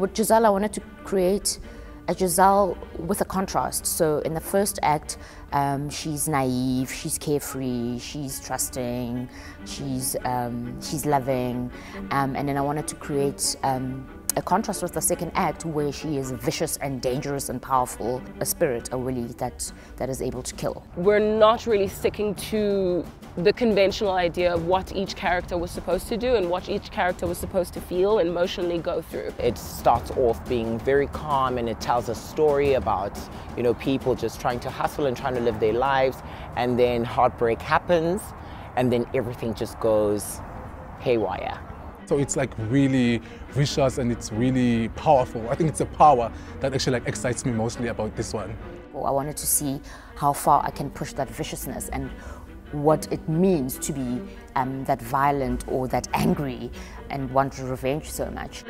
with Giselle, I wanted to create a Giselle with a contrast. So in the first act, she's naive, she's carefree, she's trusting, she's loving, and then I wanted to create a contrast with the second act where she is vicious and dangerous and powerful, a spirit, a Wili that is able to kill. We're not really sticking to the conventional idea of what each character was supposed to do and what each character was supposed to feel and emotionally go through. It starts off being very calm, and it tells a story about, you know, people just trying to hustle and trying to live their lives, and then heartbreak happens, and then everything just goes haywire. So it's like really vicious and it's really powerful. I think it's a power that actually like excites me mostly about this one. Well, I wanted to see how far I can push that viciousness and what it means to be that violent or that angry and want to revenge so much.